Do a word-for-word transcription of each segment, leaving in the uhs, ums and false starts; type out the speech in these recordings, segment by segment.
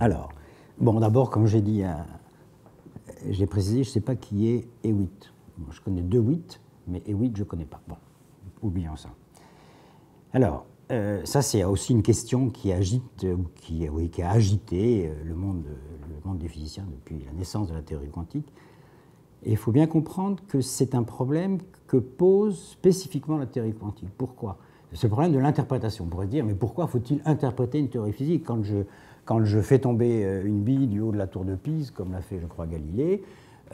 Alors, bon, d'abord, comme j'ai dit, j'ai précisé, je ne sais pas qui est E huit. Bon, je connais deux huit, mais E huit, je ne connais pas. Bon, oublions ça. Alors, euh, ça, c'est aussi une question qui agite, qui, oui, qui a agité le monde, le monde des physiciens depuis la naissance de la théorie quantique. Et il faut bien comprendre que c'est un problème que pose spécifiquement la théorie quantique. Pourquoi? C'est le problème de l'interprétation. On pourrait se dire, mais pourquoi faut-il interpréter une théorie physique quand je, quand je fais tomber une bille du haut de la tour de Pise, comme l'a fait, je crois, Galilée,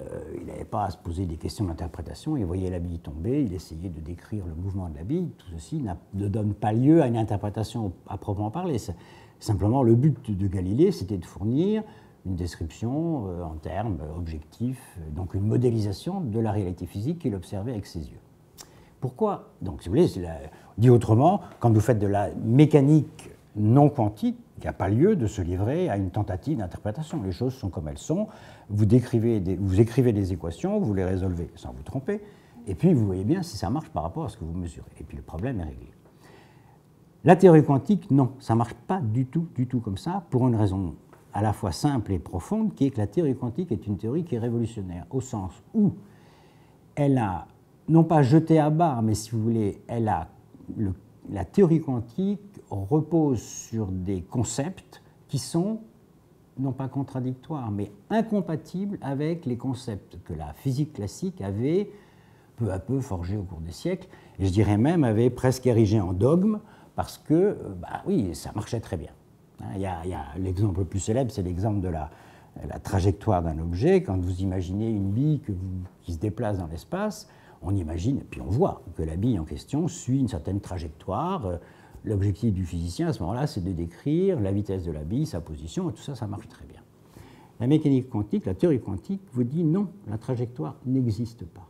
euh, il n'avait pas à se poser des questions d'interprétation, il voyait la bille tomber, il essayait de décrire le mouvement de la bille, tout ceci ne donne pas lieu à une interprétation à proprement parler. Simplement, le but de Galilée, c'était de fournir une description euh, en termes objectifs, donc une modélisation de la réalité physique qu'il observait avec ses yeux. Pourquoi? Donc, si vous voulez, la... dit autrement, quand vous faites de la mécanique non quantique, il n'y a pas lieu de se livrer à une tentative d'interprétation. Les choses sont comme elles sont. Vous, décrivez des... vous écrivez des équations, vous les résolvez sans vous tromper, et puis vous voyez bien si ça marche par rapport à ce que vous mesurez. Et puis le problème est réglé. La théorie quantique, non, ça ne marche pas du tout, du tout comme ça, pour une raison à la fois simple et profonde, qui est que la théorie quantique est une théorie qui est révolutionnaire, au sens où elle a, non pas jeté à bas, mais si vous voulez, elle a, le, la théorie quantique repose sur des concepts qui sont, non pas contradictoires, mais incompatibles avec les concepts que la physique classique avait peu à peu forgés au cours des siècles, et je dirais même avait presque érigé en dogme, parce que, bah oui, ça marchait très bien. Il y a l'exemple le plus célèbre, c'est l'exemple de la, la trajectoire d'un objet. Quand vous imaginez une bille que vous, qui se déplace dans l'espace, on imagine, puis on voit que la bille en question suit une certaine trajectoire. L'objectif du physicien à ce moment-là, c'est de décrire la vitesse de la bille, sa position, et tout ça, ça marche très bien. La mécanique quantique, la théorie quantique vous dit non, la trajectoire n'existe pas.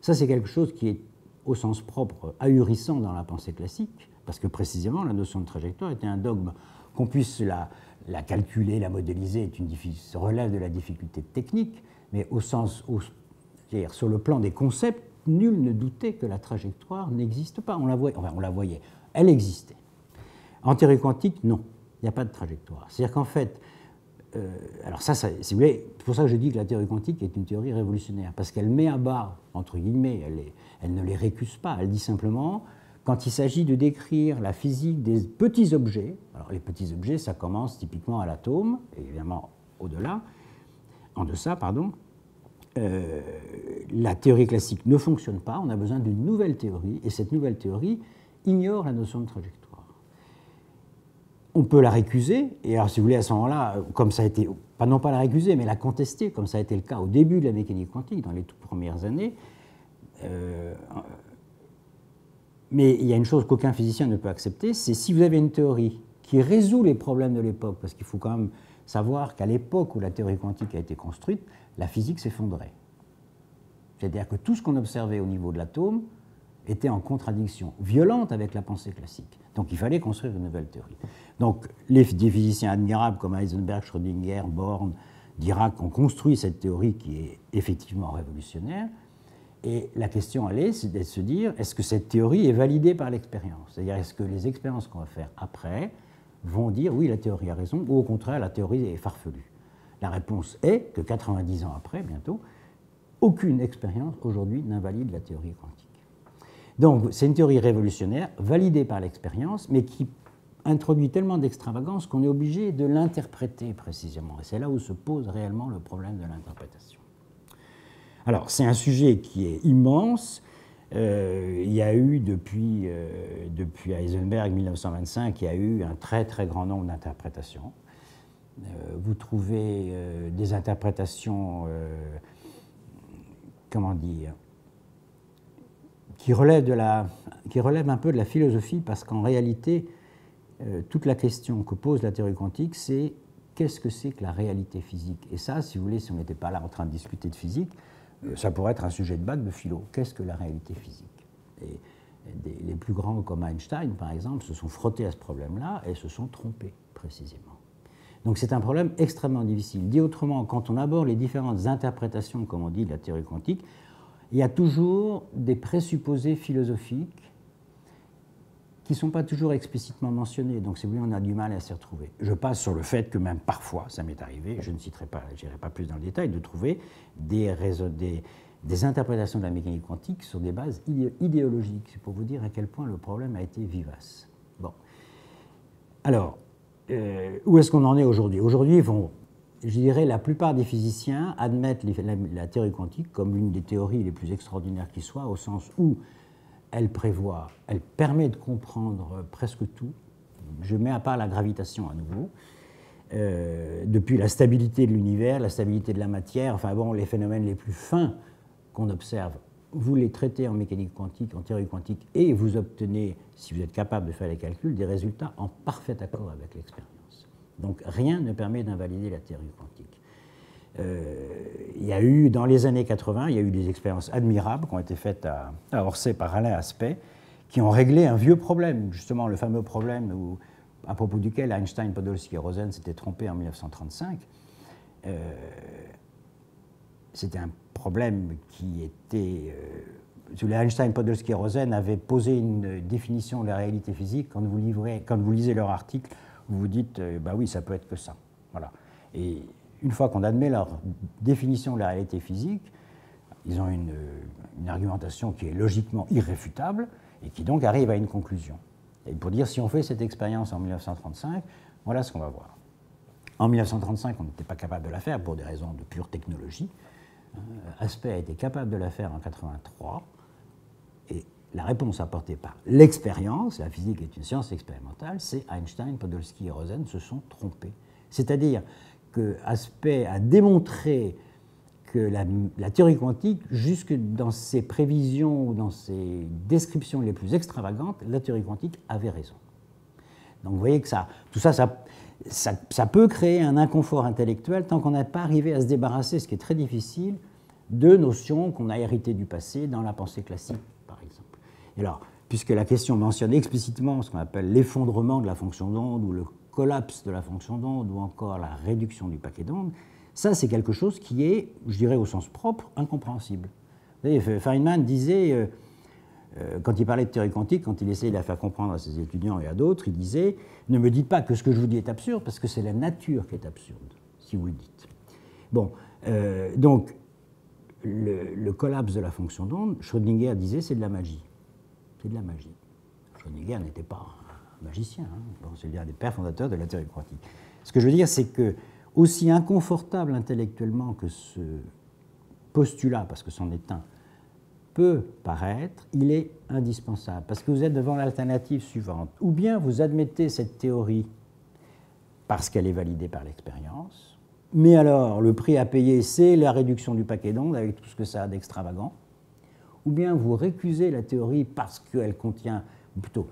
Ça, c'est quelque chose qui est au sens propre ahurissant dans la pensée classique, parce que précisément, la notion de trajectoire était un dogme. Qu'on puisse la, la calculer, la modéliser, est une difficulté, relève de la difficulté technique, mais au sens, au, c'est-à-dire sur le plan des concepts, nul ne doutait que la trajectoire n'existe pas. On la voyait, enfin, on la voyait, elle existait. En théorie quantique, non, il n'y a pas de trajectoire. C'est-à-dire qu'en fait, euh, alors ça, ça si vous voulez, c'est pour ça que je dis que la théorie quantique est une théorie révolutionnaire, parce qu'elle met à bas, entre guillemets, elle, est, elle ne les récuse pas, elle dit simplement... Quand il s'agit de décrire la physique des petits objets, alors les petits objets, ça commence typiquement à l'atome, et évidemment au-delà, en deçà, pardon, euh, la théorie classique ne fonctionne pas, on a besoin d'une nouvelle théorie, et cette nouvelle théorie ignore la notion de trajectoire. On peut la récuser, et alors si vous voulez, à ce moment-là, comme ça a été, pas non pas la récuser, mais la contester, comme ça a été le cas au début de la mécanique quantique, dans les toutes premières années, euh, mais il y a une chose qu'aucun physicien ne peut accepter, c'est si vous avez une théorie qui résout les problèmes de l'époque, parce qu'il faut quand même savoir qu'à l'époque où la théorie quantique a été construite, la physique s'effondrait. C'est-à-dire que tout ce qu'on observait au niveau de l'atome était en contradiction violente avec la pensée classique. Donc il fallait construire une nouvelle théorie. Donc les physiciens admirables comme Heisenberg, Schrödinger, Born, Dirac ont construit cette théorie qui est effectivement révolutionnaire. Et la question, elle est, c'est de se dire, est-ce que cette théorie est validée par l'expérience? C'est-à-dire, est-ce que les expériences qu'on va faire après vont dire, oui, la théorie a raison, ou au contraire, la théorie est farfelue? La réponse est que quatre-vingt-dix ans après, bientôt, aucune expérience aujourd'hui n'invalide la théorie quantique. Donc, c'est une théorie révolutionnaire, validée par l'expérience, mais qui introduit tellement d'extravagance qu'on est obligé de l'interpréter précisément. Et c'est là où se pose réellement le problème de l'interprétation. Alors, c'est un sujet qui est immense. Euh, il y a eu, depuis, euh, depuis Heisenberg, mille neuf cent vingt-cinq, il y a eu un très, très grand nombre d'interprétations. Euh, vous trouvez euh, des interprétations, euh, comment dire, qui relèvent, de la, qui relèvent un peu de la philosophie, parce qu'en réalité, euh, toute la question que pose la théorie quantique, c'est qu'est-ce que c'est que la réalité physique? Et ça, si vous voulez, si on n'était pas là en train de discuter de physique, ça pourrait être un sujet de bac de philo. Qu'est-ce que la réalité physique? Et des, les plus grands comme Einstein, par exemple, se sont frottés à ce problème-là et se sont trompés, précisément. Donc c'est un problème extrêmement difficile. Dit autrement, quand on aborde les différentes interprétations, comme on dit, de la théorie quantique, il y a toujours des présupposés philosophiques qui ne sont pas toujours explicitement mentionnés. Donc, si vous voulez, on a du mal à s'y retrouver. Je passe sur le fait que même parfois, ça m'est arrivé, je ne citerai pas, je n'irai pas plus dans le détail, de trouver des, réseaux, des, des interprétations de la mécanique quantique sur des bases idéologiques. C'est pour vous dire à quel point le problème a été vivace. Bon. Alors, euh, où est-ce qu'on en est aujourd'hui? Aujourd'hui, bon, je dirais la plupart des physiciens admettent les, la, la théorie quantique comme l'une des théories les plus extraordinaires qui soit, au sens où elle prévoit, elle permet de comprendre presque tout. Je mets à part la gravitation à nouveau. Euh, depuis la stabilité de l'univers, la stabilité de la matière, enfin bon, les phénomènes les plus fins qu'on observe, vous les traitez en mécanique quantique, en théorie quantique, et vous obtenez, si vous êtes capable de faire les calculs, des résultats en parfait accord avec l'expérience. Donc rien ne permet d'invalider la théorie quantique. Euh, il y a eu, dans les années quatre-vingt, il y a eu des expériences admirables qui ont été faites à, à Orsay par Alain Aspect, qui ont réglé un vieux problème, justement le fameux problème où, à propos duquel Einstein, Podolsky et Rosen s'étaient trompés en mille neuf cent trente-cinq. Euh, C'était un problème qui était... Euh, Einstein, Podolsky et Rosen avaient posé une définition de la réalité physique. Quand vous, livrez, quand vous lisez leur article, vous vous dites euh, « bah oui, ça peut être que ça ». Voilà. Et une fois qu'on admet leur définition de la réalité physique, ils ont une, une argumentation qui est logiquement irréfutable et qui donc arrive à une conclusion. Et pour dire, si on fait cette expérience en mille neuf cent trente-cinq, voilà ce qu'on va voir. En mille neuf cent trente-cinq, on n'était pas capable de la faire pour des raisons de pure technologie. Aspect a été capable de la faire en mille neuf cent quatre-vingt-trois. Et la réponse apportée par l'expérience, la physique est une science expérimentale, c'est Einstein, Podolsky et Rosen se sont trompés. C'est-à-dire que Aspect a démontré que la, la théorie quantique, jusque dans ses prévisions, dans ses descriptions les plus extravagantes, la théorie quantique avait raison. Donc vous voyez que ça, tout ça, ça, ça, ça peut créer un inconfort intellectuel tant qu'on n'a pas arrivé à se débarrasser, ce qui est très difficile, de notions qu'on a héritées du passé dans la pensée classique, par exemple. Et alors, puisque la question mentionne explicitement ce qu'on appelle l'effondrement de la fonction d'onde ou le collapse de la fonction d'onde ou encore la réduction du paquet d'ondes, ça, c'est quelque chose qui est, je dirais au sens propre, incompréhensible. Vous savez, Feynman disait, euh, euh, quand il parlait de théorie quantique, quand il essayait de la faire comprendre à ses étudiants et à d'autres, il disait « Ne me dites pas que ce que je vous dis est absurde, parce que c'est la nature qui est absurde, si vous le dites. » Bon, euh, donc, le, le collapse de la fonction d'onde, Schrödinger disait « C'est de la magie. » C'est de la magie. Schrödinger n'était pas un magicien, hein. Bon, c'est l'un des pères fondateurs de la théorie quantique. Ce que je veux dire, c'est que aussi inconfortable intellectuellement que ce postulat, parce que c'en est un, peut paraître, il est indispensable, parce que vous êtes devant l'alternative suivante. Ou bien vous admettez cette théorie parce qu'elle est validée par l'expérience, mais alors le prix à payer, c'est la réduction du paquet d'ondes avec tout ce que ça a d'extravagant, ou bien vous récusez la théorie parce qu'elle contient, ou plutôt,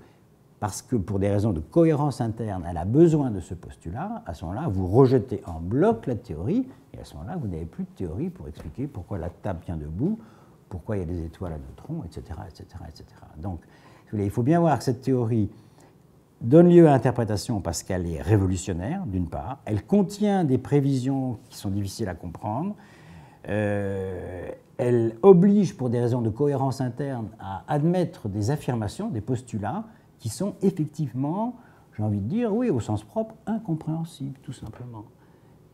parce que pour des raisons de cohérence interne, elle a besoin de ce postulat, à ce moment-là, vous rejetez en bloc la théorie, et à ce moment-là, vous n'avez plus de théorie pour expliquer pourquoi la table tient debout, pourquoi il y a des étoiles à neutrons, et cetera, et cetera, et cetera. Donc, il faut bien voir que cette théorie donne lieu à interprétation parce qu'elle est révolutionnaire, d'une part, elle contient des prévisions qui sont difficiles à comprendre, euh, elle oblige, pour des raisons de cohérence interne, à admettre des affirmations, des postulats, qui sont effectivement, j'ai envie de dire, oui, au sens propre, incompréhensibles, tout simplement.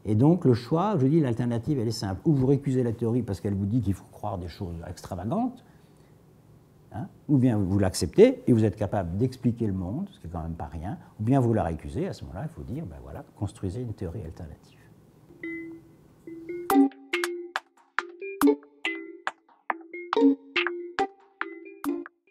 Et donc, le choix, je dis, l'alternative, elle est simple. Ou vous récusez la théorie parce qu'elle vous dit qu'il faut croire des choses extravagantes, hein, ou bien vous l'acceptez et vous êtes capable d'expliquer le monde, ce qui n'est quand même pas rien, ou bien vous la récusez, à ce moment-là, il faut dire, ben voilà, construisez une théorie alternative.